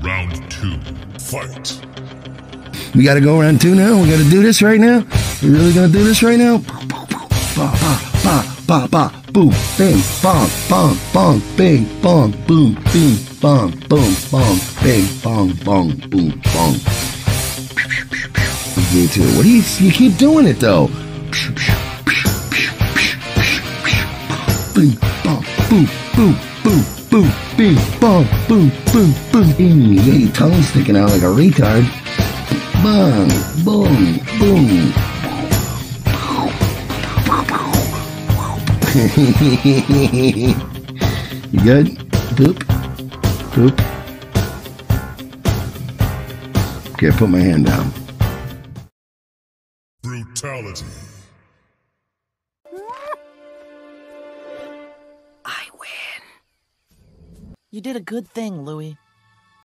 Round two, fight. We gotta go round two now? We gotta do this right now? We really gonna do this right now? Ba, ba, ba, ba, ba, boom, bing, bong, bong, bong, bing, bong, boom, bing, boom, bong, bing, bong, bong, boom, bong. What do you keep doing it though? Bing, bong, boom, boom, boom, boom, bing, bong, boom, boom, boom, bing. You got your tongue sticking out like a retard. Bang, boom, boom. You good? Boop, boop. Okay, I put my hand down. Brutality. I win. You did a good thing, Louie.